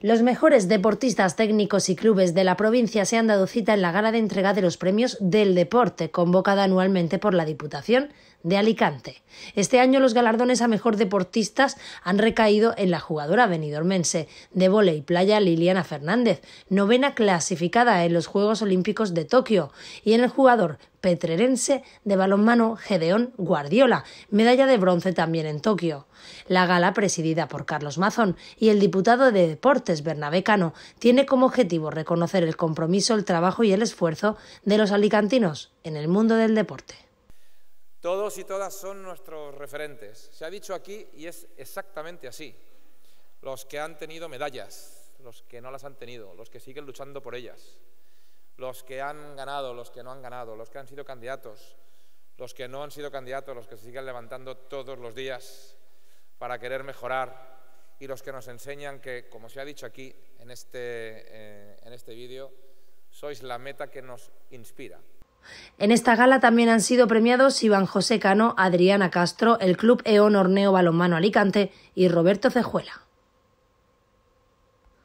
Los mejores deportistas, técnicos y clubes de la provincia se han dado cita en la gala de entrega de los premios del deporte, convocada anualmente por la Diputación de Alicante. Este año los galardones a mejor deportistas han recaído en la jugadora benidormense de vóley playa Liliana Fernández, novena clasificada en los Juegos Olímpicos de Tokio, y en el jugador petrerense de balonmano Gedeón Guardiola, medalla de bronce también en Tokio. La gala, presidida por Carlos Mazón y el diputado de Deportes Bernabé Cano, tiene como objetivo reconocer el compromiso, el trabajo y el esfuerzo de los alicantinos en el mundo del deporte. Todos y todas son nuestros referentes. Se ha dicho aquí y es exactamente así. Los que han tenido medallas, los que no las han tenido, los que siguen luchando por ellas, los que han ganado, los que no han ganado, los que han sido candidatos, los que no han sido candidatos, los que se siguen levantando todos los días para querer mejorar, y los que nos enseñan que, como se ha dicho aquí en este vídeo, sois la meta que nos inspira. En esta gala también han sido premiados Iván José Cano, Adriana Castro, el Club Eón Horneo Balonmano Alicante y Roberto Cejuela.